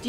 Do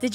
Did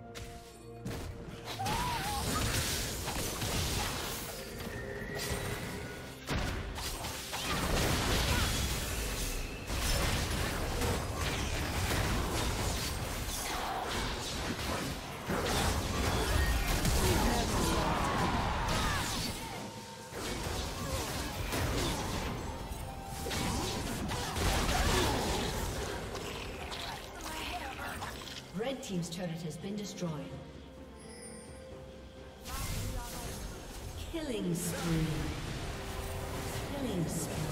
Red Team's turret has been destroyed. Killing spree. Killing spree.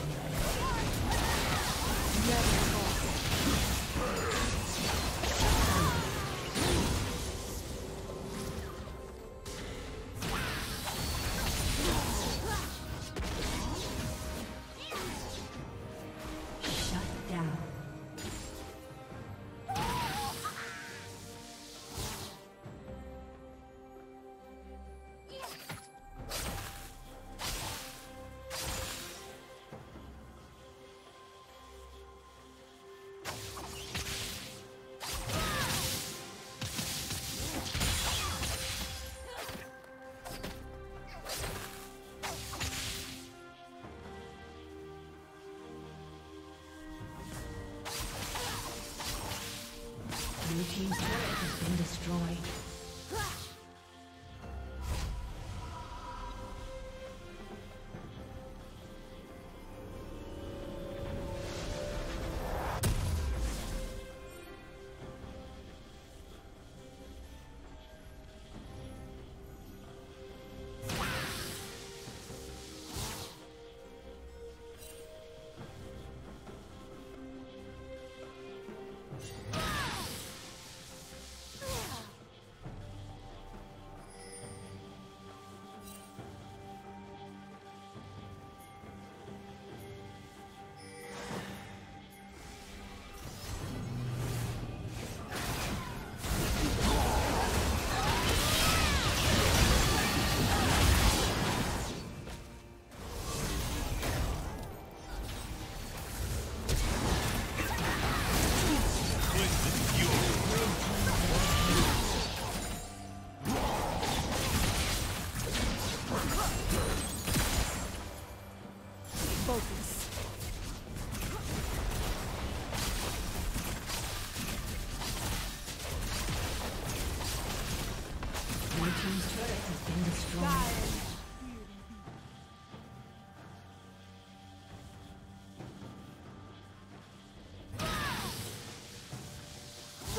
Your team's turret has been destroyed.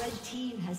Red Team has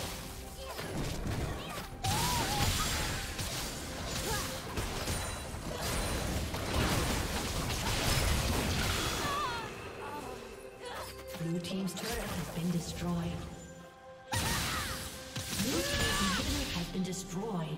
Blue team's turret has been destroyed. Blue team's inhibitor has been destroyed.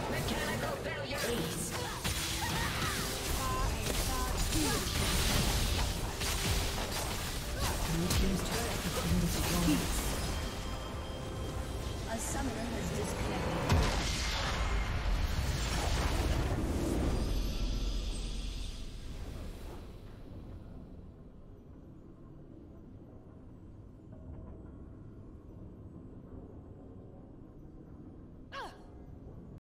A summoner